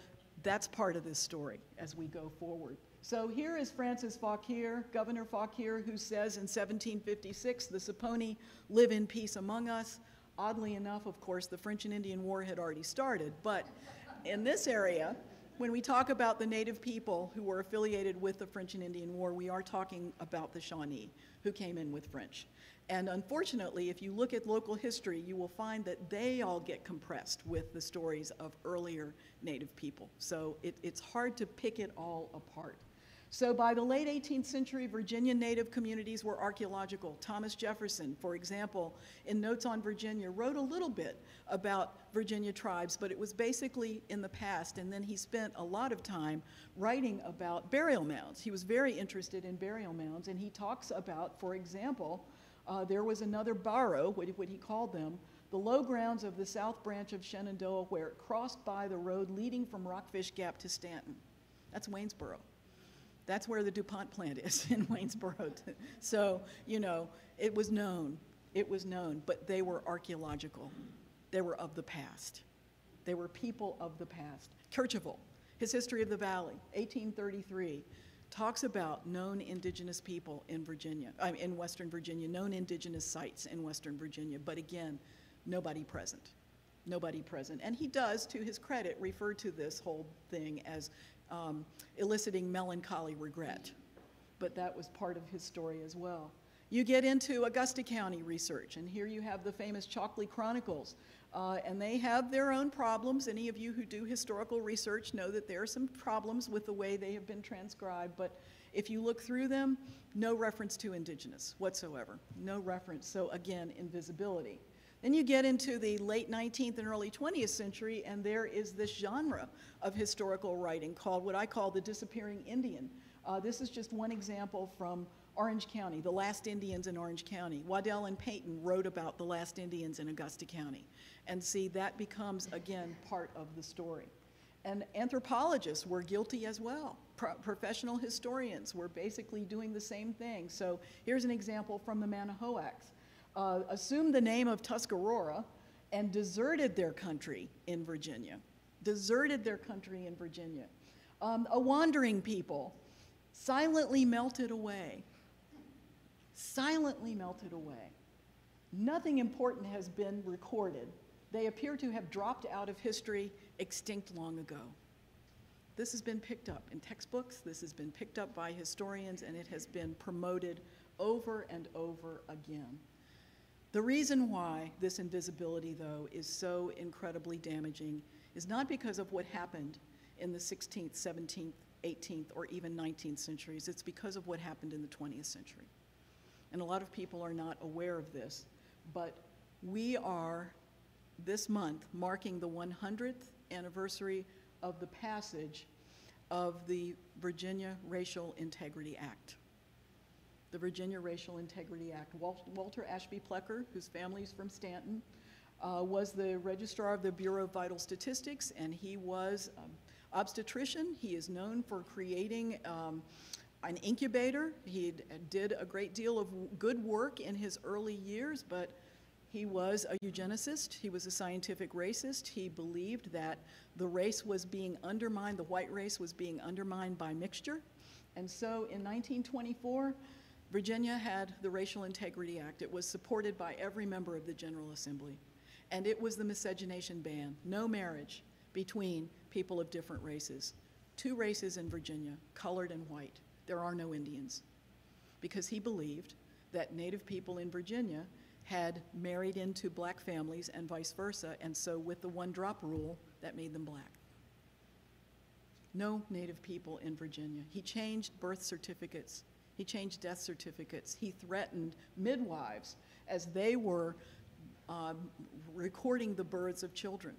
that's part of this story as we go forward. So here is Francis Fauquier, Governor Fauquier, who says in seventeen fifty-six, the Saponi live in peace among us. Oddly enough, of course, the French and Indian War had already started, but in this area, when we talk about the Native people who were affiliated with the French and Indian War, we are talking about the Shawnee who came in with French. And unfortunately, if you look at local history, you will find that they all get compressed with the stories of earlier Native people. So it, it's hard to pick it all apart. So by the late eighteenth century, Virginia Native communities were archaeological. Thomas Jefferson, for example, in Notes on Virginia, wrote a little bit about Virginia tribes, but it was basically in the past, and then he spent a lot of time writing about burial mounds. He was very interested in burial mounds, and he talks about, for example, uh, there was another barrow, what, what he called them, the low grounds of the South Branch of Shenandoah, where it crossed by the road leading from Rockfish Gap to Stanton. That's Waynesboro. That's where the DuPont plant is in Waynesboro. So, you know, it was known. It was known, but they were archaeological. They were of the past. They were people of the past. Kercheval, his History of the Valley, eighteen thirty-three, talks about known indigenous people in Virginia, I mean, in Western Virginia, known indigenous sites in Western Virginia, but again, nobody present. Nobody present. And he does, to his credit, refer to this whole thing as Um, eliciting melancholy regret, but that was part of his story as well. You get into Augusta County research, and here you have the famous Chalkley Chronicles, uh, and they have their own problems. Any of you who do historical research know that there are some problems with the way they have been transcribed, but If you look through them, no reference to indigenous whatsoever. No reference, so again, invisibility. Then you get into the late nineteenth and early twentieth century, and there is this genre of historical writing called what I call the disappearing Indian. Uh, this is just one example from Orange County, the last Indians in Orange County. Waddell and Payton wrote about the last Indians in Augusta County. And see, that becomes, again, part of the story. And anthropologists were guilty as well. Pro- professional historians were basically doing the same thing. So here's an example from the Manahoacs. Uh, assumed the name of Tuscarora and deserted their country in Virginia. Deserted their country in Virginia. Um, a wandering people silently melted away. Silently melted away. Nothing important has been recorded. They appear to have dropped out of history, extinct long ago. This has been picked up in textbooks. This has been picked up by historians, and it has been promoted over and over again. The reason why this invisibility, though, is so incredibly damaging is not because of what happened in the sixteenth, seventeenth, eighteenth, or even nineteenth centuries. It's because of what happened in the twentieth century. And a lot of people are not aware of this, but we are, this month, marking the one hundredth anniversary of the passage of the Virginia Racial Integrity Act. The Virginia Racial Integrity Act. Walter Ashby Plecker, whose family's from Stanton, uh, was the registrar of the Bureau of Vital Statistics, and he was an um, obstetrician. He is known for creating um, an incubator. He did a great deal of good work in his early years, but he was a eugenicist. He was a scientific racist. He believed that the race was being undermined, the white race was being undermined by mixture. And so in nineteen twenty-four, Virginia had the Racial Integrity Act. It was supported by every member of the General Assembly. And it was the miscegenation ban, no marriage between people of different races. Two races in Virginia, colored and white. There are no Indians. Because he believed that Native people in Virginia had married into black families and vice versa, and so with the one-drop rule, that made them black. No Native people in Virginia. He changed birth certificates. He changed death certificates. He threatened midwives as they were um, recording the births of children.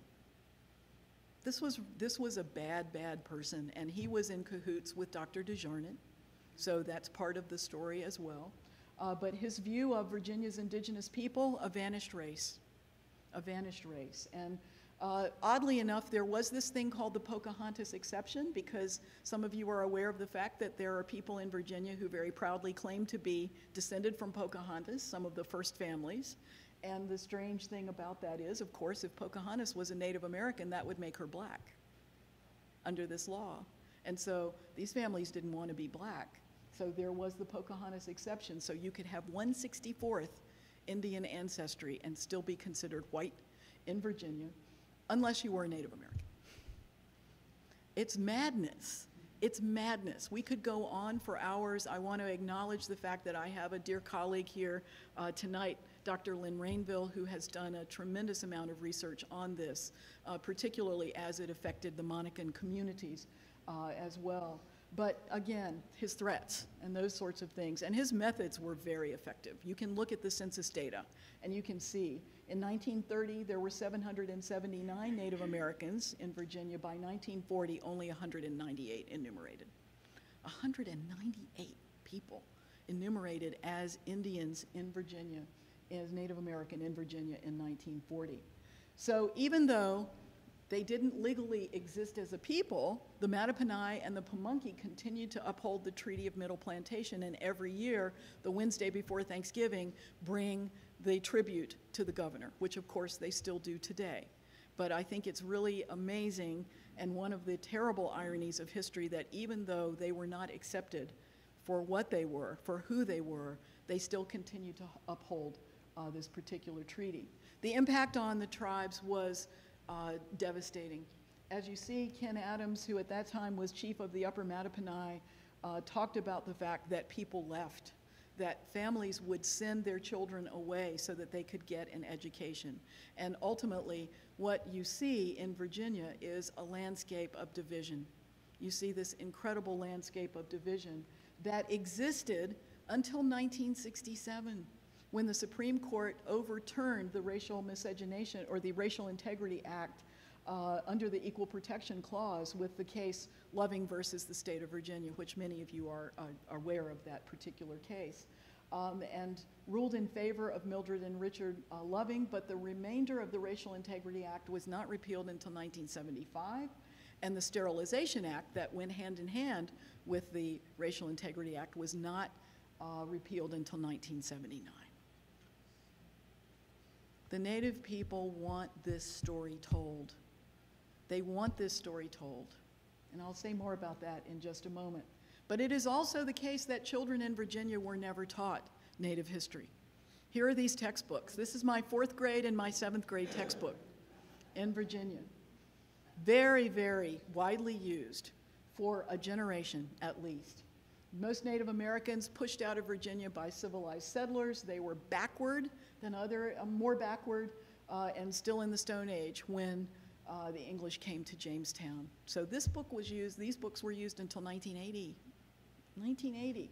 This was, this was a bad, bad person, and he was in cahoots with Doctor DeJarnette, so that's part of the story as well. Uh, but his view of Virginia's indigenous people, a vanished race, a vanished race. And Uh, oddly enough, there was this thing called the Pocahontas exception, because some of you are aware of the fact that there are people in Virginia who very proudly claim to be descended from Pocahontas, some of the first families. And the strange thing about that is, of course, if Pocahontas was a Native American, that would make her black under this law. And so these families didn't want to be black. So there was the Pocahontas exception. So you could have one sixty-fourth Indian ancestry and still be considered white in Virginia, unless you were a Native American. It's madness. It's madness. We could go on for hours. I want to acknowledge the fact that I have a dear colleague here uh, tonight, Doctor Lynn Rainville, who has done a tremendous amount of research on this, uh, particularly as it affected the Monacan communities uh, as well. But again, his threats and those sorts of things, and his methods were very effective. You can look at the census data, and you can see in nineteen thirty, there were seven hundred seventy-nine Native Americans in Virginia. By nineteen forty, only one hundred ninety-eight enumerated. one hundred ninety-eight people enumerated as Indians in Virginia, as Native American in Virginia in nineteen forty. So even though they didn't legally exist as a people, the Mattapani and the Pamunkey continued to uphold the Treaty of Middle Plantation, and every year, the Wednesday before Thanksgiving, bring the tribute to the governor, which of course they still do today. But I think it's really amazing, and one of the terrible ironies of history, that even though they were not accepted for what they were, for who they were, they still continue to uphold uh, this particular treaty. The impact on the tribes was Uh, devastating. As you see, Ken Adams, who at that time was chief of the Upper Mattapani, uh, talked about the fact that people left, that families would send their children away so that they could get an education. And ultimately, what you see in Virginia is a landscape of division. You see this incredible landscape of division that existed until nineteen sixty-seven, when the Supreme Court overturned the racial miscegenation or the Racial Integrity Act uh, under the Equal Protection Clause with the case Loving versus the State of Virginia, which many of you are, are aware of that particular case, um, and ruled in favor of Mildred and Richard uh, Loving, but the remainder of the Racial Integrity Act was not repealed until nineteen seventy-five. And the Sterilization Act that went hand in hand with the Racial Integrity Act was not uh, repealed until nineteen seventy-nine. The Native people want this story told. They want this story told. And I'll say more about that in just a moment. But it is also the case that children in Virginia were never taught Native history. Here are these textbooks. This is my fourth grade and my seventh grade textbook in Virginia. Very, very widely used for a generation at least. Most Native Americans pushed out of Virginia by civilized settlers. They were backward than other, uh, more backward, uh, and still in the Stone Age when uh, the English came to Jamestown. So this book was used, these books were used until nineteen eighty. nineteen eighty.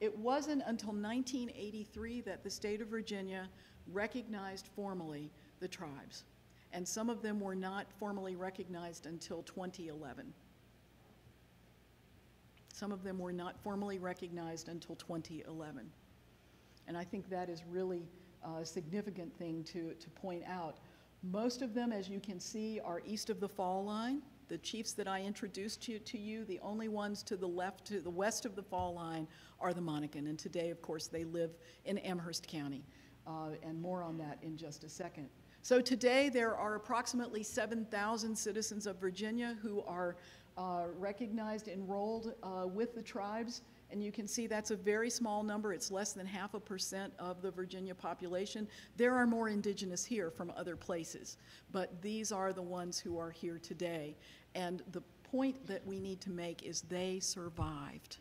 It wasn't until nineteen eighty-three that the state of Virginia recognized formally the tribes. And some of them were not formally recognized until twenty eleven. Some of them were not formally recognized until twenty eleven. And I think that is really a significant thing to, to point out. Most of them, as you can see, are east of the fall line. The chiefs that I introduced to, to you, the only ones to the left, to the west of the fall line, are the Monacan. And today, of course, they live in Amherst County. Uh, and more on that in just a second. So today there are approximately seven thousand citizens of Virginia who are uh, recognized, enrolled uh, with the tribes, and you can see that's a very small number. It's less than half a percent of the Virginia population. There are more indigenous here from other places, but these are the ones who are here today. And the point that we need to make is they survived.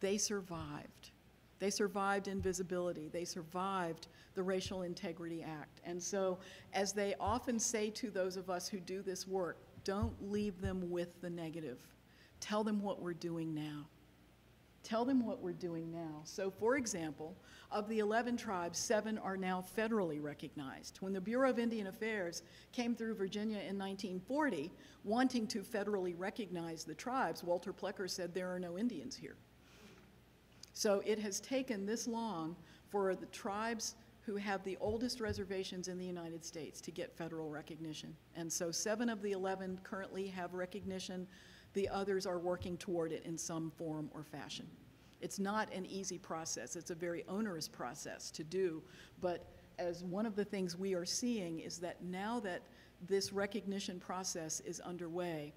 They survived. They survived invisibility. They survived the Racial Integrity Act. And so, as they often say to those of us who do this work, don't leave them with the negative. Tell them what we're doing now. Tell them what we're doing now. So, for example, of the eleven tribes, seven are now federally recognized. When the Bureau of Indian Affairs came through Virginia in nineteen forty, wanting to federally recognize the tribes, Walter Plecker said, "There are no Indians here." So it has taken this long for the tribes who have the oldest reservations in the United States to get federal recognition. And so seven of the eleven currently have recognition. The others are working toward it in some form or fashion. It's not an easy process. It's a very onerous process to do. But as one of the things we are seeing is that now that this recognition process is underway,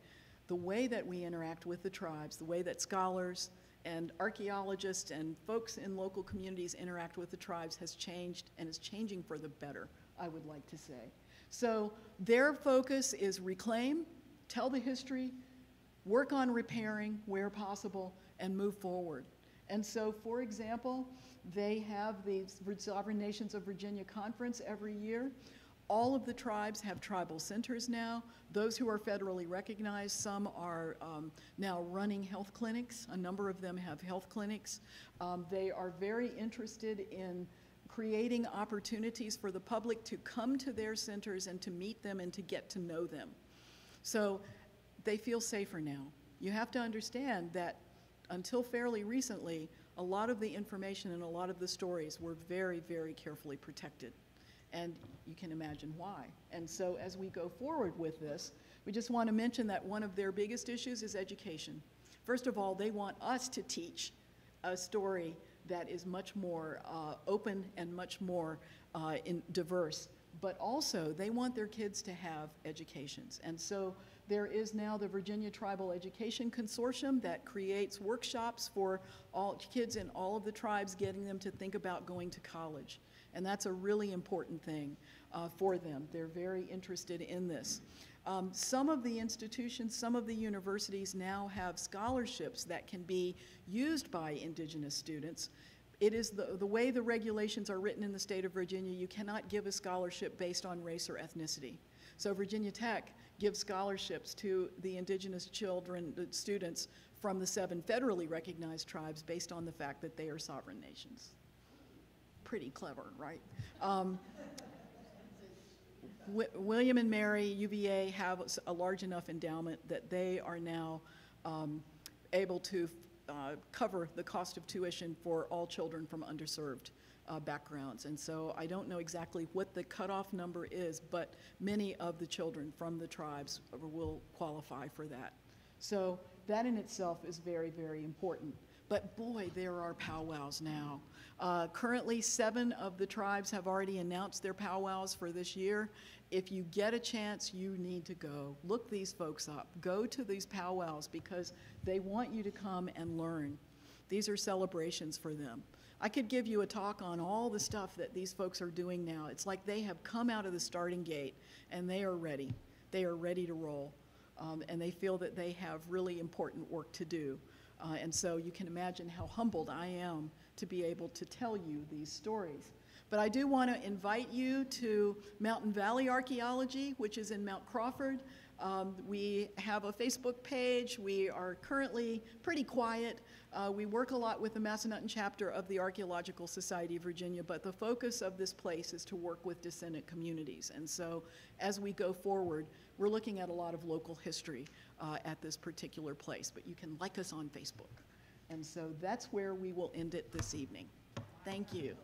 the way that we interact with the tribes, the way that scholars and archaeologists and folks in local communities interact with the tribes has changed and is changing for the better, I would like to say. So their focus is reclaim, tell the history, work on repairing where possible, and move forward. And so, for example, they have the Sovereign Nations of Virginia Conference every year. All of the tribes have tribal centers now. Those who are federally recognized, some are um, now running health clinics. A number of them have health clinics. Um, they are very interested in creating opportunities for the public to come to their centers and to meet them and to get to know them. So they feel safer now. You have to understand that until fairly recently, a lot of the information and a lot of the stories were very, very carefully protected. And you can imagine why. And so as we go forward with this, we just want to mention that one of their biggest issues is education. First of all, they want us to teach a story that is much more uh, open and much more uh, in diverse. But also, they want their kids to have educations. And so there is now the Virginia Tribal Education Consortium that creates workshops for all kids in all of the tribes, getting them to think about going to college. And that's a really important thing uh, for them. They're very interested in this. Um, some of the institutions, some of the universities now have scholarships that can be used by indigenous students It is the, the way the regulations are written in the state of Virginia, you cannot give a scholarship based on race or ethnicity. So Virginia Tech gives scholarships to the indigenous children, the students from the seven federally recognized tribes based on the fact that they are sovereign nations. Pretty clever, right? Um, William and Mary, U V A, have a large enough endowment that they are now um, able to uh, cover the cost of tuition for all children from underserved uh, backgrounds. And so I don't know exactly what the cutoff number is, but many of the children from the tribes will qualify for that. So that in itself is very, very important. But boy, there are powwows now. Uh, currently, seven of the tribes have already announced their powwows for this year. If you get a chance, you need to go. Look these folks up. Go to these powwows because they want you to come and learn. These are celebrations for them. I could give you a talk on all the stuff that these folks are doing now. It's like they have come out of the starting gate and they are ready. They are ready to roll. Um, and they feel that they have really important work to do. Uh, and so you can imagine how humbled I am to be able to tell you these stories. But I do want to invite you to Mountain Valley Archaeology, which is in Mount Crawford. Um, we have a Facebook page. We are currently pretty quiet. Uh, we work a lot with the Massanutten chapter of the Archaeological Society of Virginia, but the focus of this place is to work with descendant communities. And so as we go forward, we're looking at a lot of local history uh, at this particular place, but you can like us on Facebook. And so that's where we will end it this evening. Thank you.